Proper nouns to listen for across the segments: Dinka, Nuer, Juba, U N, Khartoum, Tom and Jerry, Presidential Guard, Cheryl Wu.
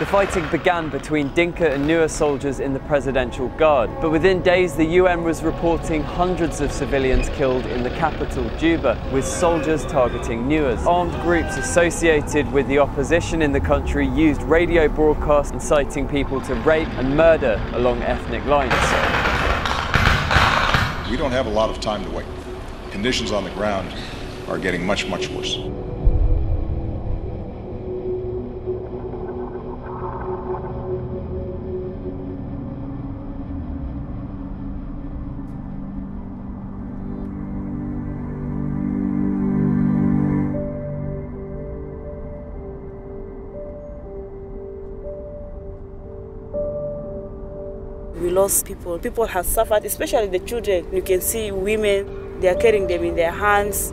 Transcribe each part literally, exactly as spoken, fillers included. The fighting began between Dinka and Nuer soldiers in the Presidential Guard, but within days the U N was reporting hundreds of civilians killed in the capital, Juba, with soldiers targeting Nuers. Armed groups associated with the opposition in the country used radio broadcasts inciting people to rape and murder along ethnic lines. We don't have a lot of time to wait. Conditions on the ground are getting much, much worse. We lost people. People have suffered, especially the children. You can see women, they are carrying them in their hands.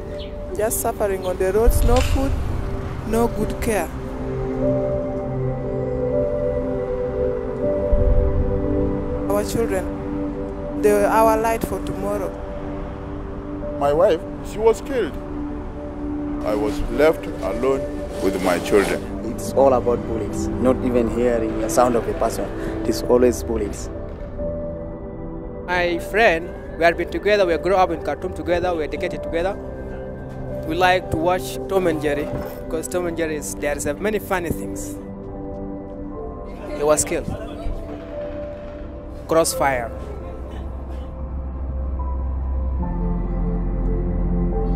Just suffering on the roads, no food, no good care. Our children, they were our light for tomorrow. My wife, she was killed. I was left alone with my children. It's all about bullets, not even hearing the sound of a person. It's always bullets. My friend, we have been together, we grew up in Khartoum together, we educated together. We like to watch Tom and Jerry, because Tom and Jerry, is, there's many funny things. He was killed. Crossfire.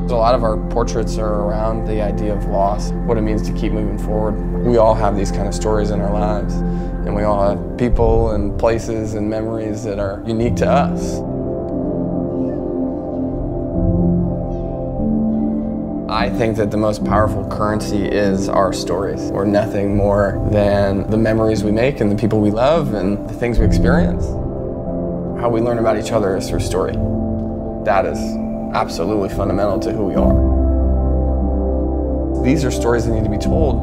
A lot of our portraits are around the idea of loss, what it means to keep moving forward. We all have these kind of stories in our lives, and we all have people and places and memories that are unique to us. I think that the most powerful currency is our stories. We're nothing more than the memories we make and the people we love and the things we experience. How we learn about each other is through story. That is absolutely fundamental to who we are. These are stories that need to be told.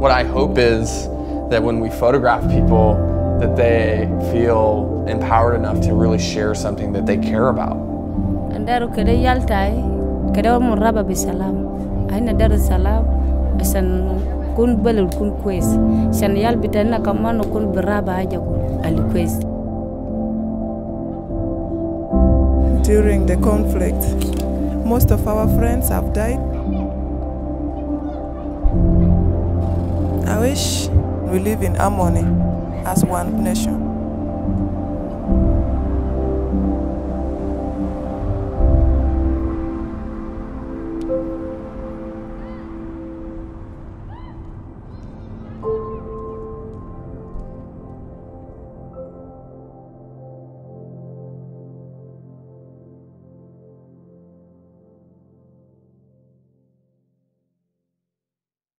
What I hope is that when we photograph people, that they feel empowered enough to really share something that they care about. During the conflict, most of our friends have died. I wish we live in harmony as one nation.